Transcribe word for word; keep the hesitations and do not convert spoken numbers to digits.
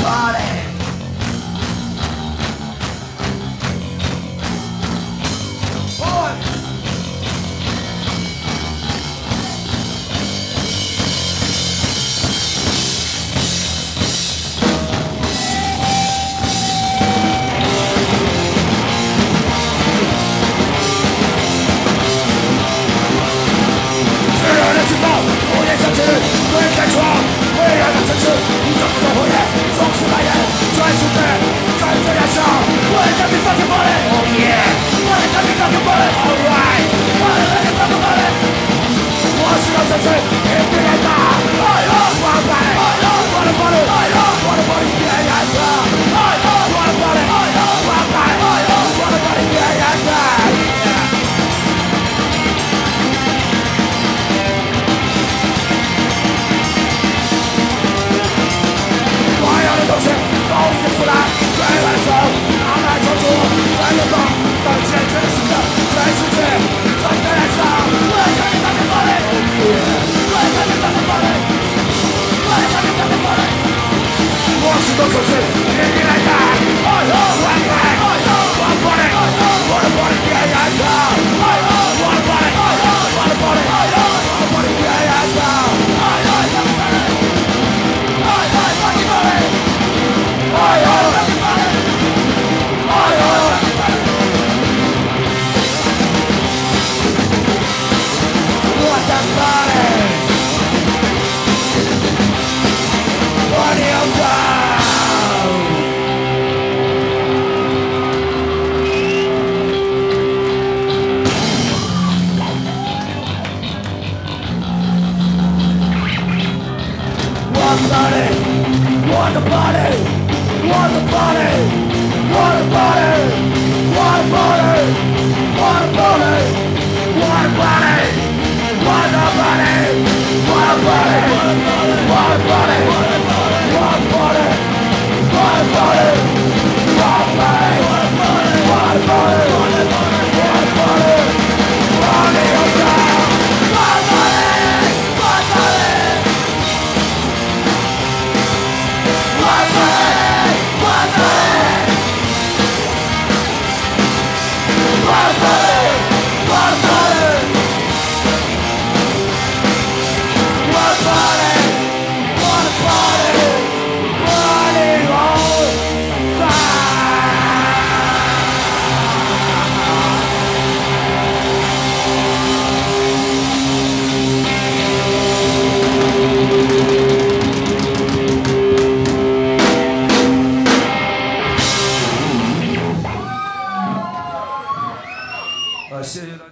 party. I see you.